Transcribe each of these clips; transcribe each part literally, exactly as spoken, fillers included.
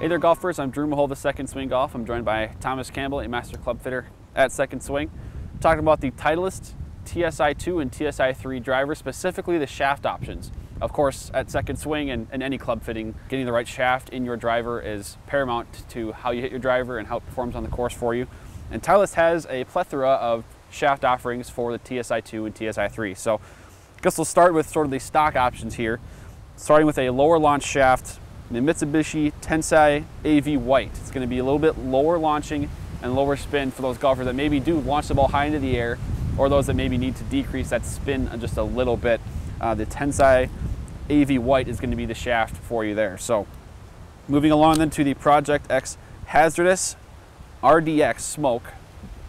Hey there golfers, I'm Drew Mahowald with Second Swing Golf. I'm joined by Thomas Campbell, a master club fitter at Second Swing. We're talking about the Titleist T S I two and T S I three drivers, specifically the shaft options. Of course, at Second Swing and, and any club fitting, getting the right shaft in your driver is paramount to how you hit your driver and how it performs on the course for you. And Titleist has a plethora of shaft offerings for the T S I two and T S I three. So I guess we'll start with sort of the stock options here, starting with a lower launch shaft, the Mitsubishi Tensei A V White. It's going to be a little bit lower launching and lower spin for those golfers that maybe do launch the ball high into the air, or those that maybe need to decrease that spin just a little bit. Uh, the Tensei A V White is going to be the shaft for you there. So moving along then to the Project X Hazardous R D X Smoke.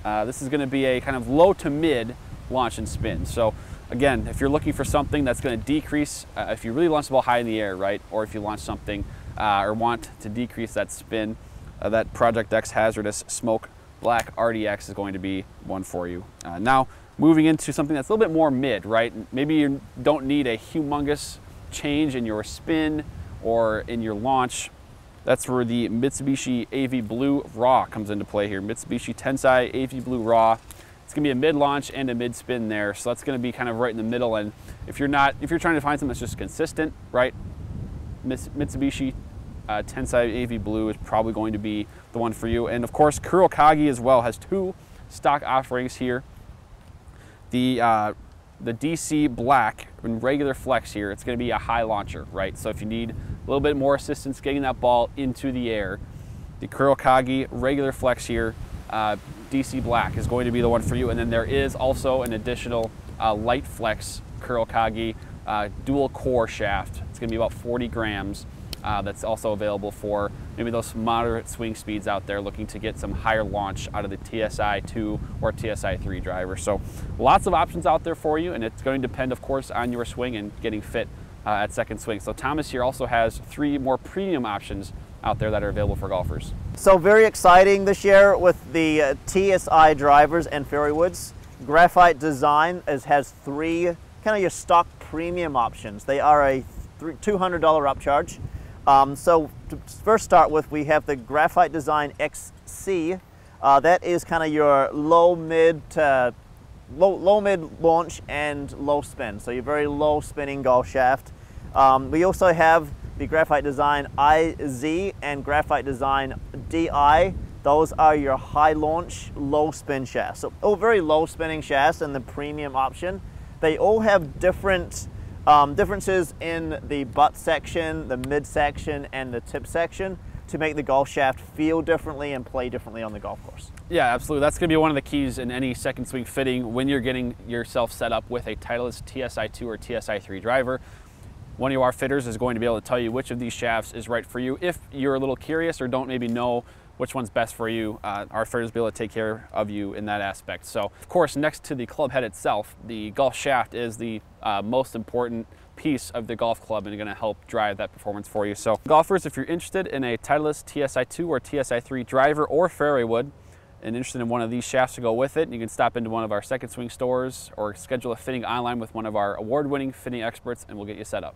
Uh, this is going to be a kind of low to mid launch and spin. So again, if you're looking for something that's going to decrease, uh, if you really launch the ball high in the air, right, or if you launch something uh, or want to decrease that spin, uh, that Project X Hazardous Smoke Black R D X is going to be one for you. Uh, now, moving into something that's a little bit more mid, right? Maybe you don't need a humongous change in your spin or in your launch. That's where the Mitsubishi A V Blue Raw comes into play here. Mitsubishi Tensei A V Blue Raw. It's going to be a mid-launch and a mid-spin there, so that's going to be kind of right in the middle. And if you're not, if you're trying to find something that's just consistent, right, Mitsubishi uh, Tensei A V Blue is probably going to be the one for you. And of course, Kurokage as well has two stock offerings here. The uh, the D C Black and regular flex here. It's going to be a high launcher, right? So if you need a little bit more assistance getting that ball into the air, the Kurokage regular flex here. Uh, D C Black is going to be the one for you, and then there is also an additional uh, light flex Kurokage uh, dual core shaft. It's going to be about forty grams. Uh, that's also available for maybe those moderate swing speeds out there looking to get some higher launch out of the T S I two or T S I three driver. So lots of options out there for you, and it's going to depend, of course, on your swing and getting fit uh, at Second Swing. So Thomas here also has three more premium options out there that are available for golfers. So very exciting this year with the uh, T S I drivers and fairywoods. Graphite Design is, has three kind of your stock premium options. They are a two hundred dollar upcharge. Um, so to first start with, we have the Graphite Design X C. Uh, that is kind of your low mid to low, low mid launch and low spin. So your very low spinning golf shaft. Um, we also have the Graphite Design I Z and Graphite Design D I. Those are your high launch, low spin shafts. So all very low spinning shafts and the premium option. They all have different um, differences in the butt section, the mid section, and the tip section to make the golf shaft feel differently and play differently on the golf course. Yeah, absolutely. That's going to be one of the keys in any second swing fitting when you're getting yourself set up with a Titleist T S I two or T S I three driver. One of our fitters is going to be able to tell you which of these shafts is right for you. If you're a little curious or don't maybe know which one's best for you, uh, our fitters will be able to take care of you in that aspect. So, of course, next to the club head itself, the golf shaft is the uh, most important piece of the golf club and going to help drive that performance for you. So, golfers, if you're interested in a Titleist T S I two or T S I three driver or fairwaywood and interested in one of these shafts to go with it, you can stop into one of our Second Swing stores or schedule a fitting online with one of our award-winning fitting experts and we'll get you set up.